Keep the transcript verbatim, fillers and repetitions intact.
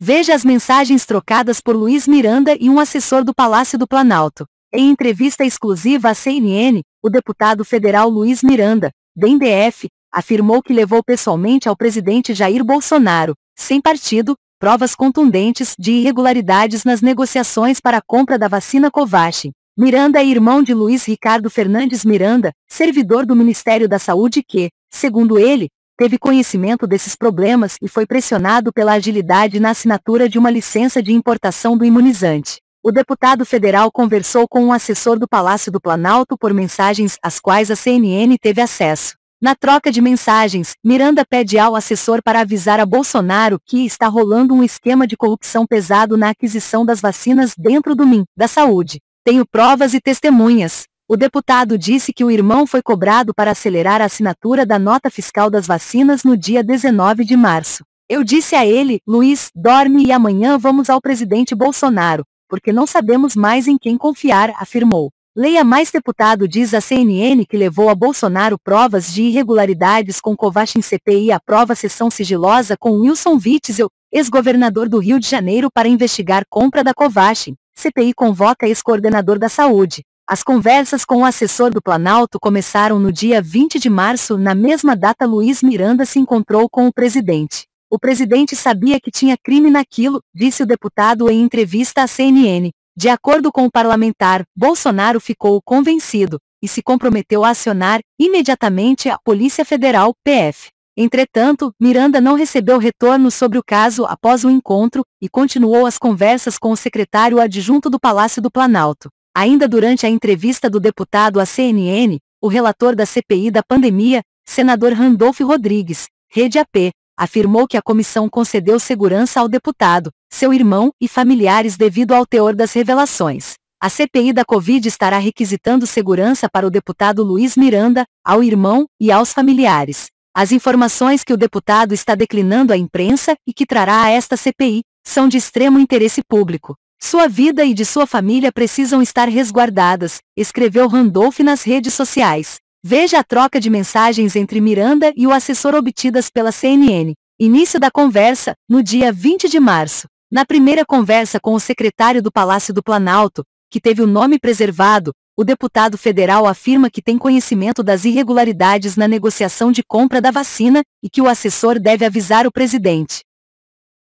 Veja as mensagens trocadas por Luiz Miranda e um assessor do Palácio do Planalto. Em entrevista exclusiva à C N N, o deputado federal Luiz Miranda, D E M D F, afirmou que levou pessoalmente ao presidente Jair Bolsonaro, sem partido, provas contundentes de irregularidades nas negociações para a compra da vacina Covaxin. Miranda é irmão de Luis Ricardo Fernandes Miranda, servidor do Ministério da Saúde que, segundo ele, teve conhecimento desses problemas e foi pressionado pela agilidade na assinatura de uma licença de importação do imunizante. O deputado federal conversou com um assessor do Palácio do Planalto por mensagens às quais a C N N teve acesso. Na troca de mensagens, Miranda pede ao assessor para avisar a Bolsonaro que está rolando um esquema de corrupção pesado na aquisição das vacinas dentro do M I N, da Saúde. Tenho provas e testemunhas. O deputado disse que o irmão foi cobrado para acelerar a assinatura da nota fiscal das vacinas no dia dezenove de março. Eu disse a ele, Luiz, dorme e amanhã vamos ao presidente Bolsonaro, porque não sabemos mais em quem confiar, afirmou. Leia mais. Deputado diz à C N N que levou a Bolsonaro provas de irregularidades com Covaxin. C P I aprova sessão sigilosa com Wilson Witzel, ex-governador do Rio de Janeiro, para investigar compra da Covaxin. C P I convoca ex-coordenador da saúde. As conversas com o assessor do Planalto começaram no dia vinte de março. Na mesma data, Luiz Miranda se encontrou com o presidente. O presidente sabia que tinha crime naquilo, disse o deputado em entrevista à C N N. De acordo com o parlamentar, Bolsonaro ficou convencido e se comprometeu a acionar imediatamente a Polícia Federal, P F. Entretanto, Miranda não recebeu retorno sobre o caso após o encontro e continuou as conversas com o secretário adjunto do Palácio do Planalto. Ainda durante a entrevista do deputado à C N N, o relator da C P I da pandemia, senador Randolfe Rodrigues, Rede A P, afirmou que a comissão concedeu segurança ao deputado, seu irmão e familiares devido ao teor das revelações. A C P I da Covid estará requisitando segurança para o deputado Luiz Miranda, ao irmão e aos familiares. As informações que o deputado está declinando à imprensa e que trará a esta C P I são de extremo interesse público. Sua vida e de sua família precisam estar resguardadas, escreveu Randolfe nas redes sociais. Veja a troca de mensagens entre Miranda e o assessor obtidas pela C N N. Início da conversa, no dia vinte de março. Na primeira conversa com o secretário do Palácio do Planalto, que teve o nome preservado, o deputado federal afirma que tem conhecimento das irregularidades na negociação de compra da vacina e que o assessor deve avisar o presidente.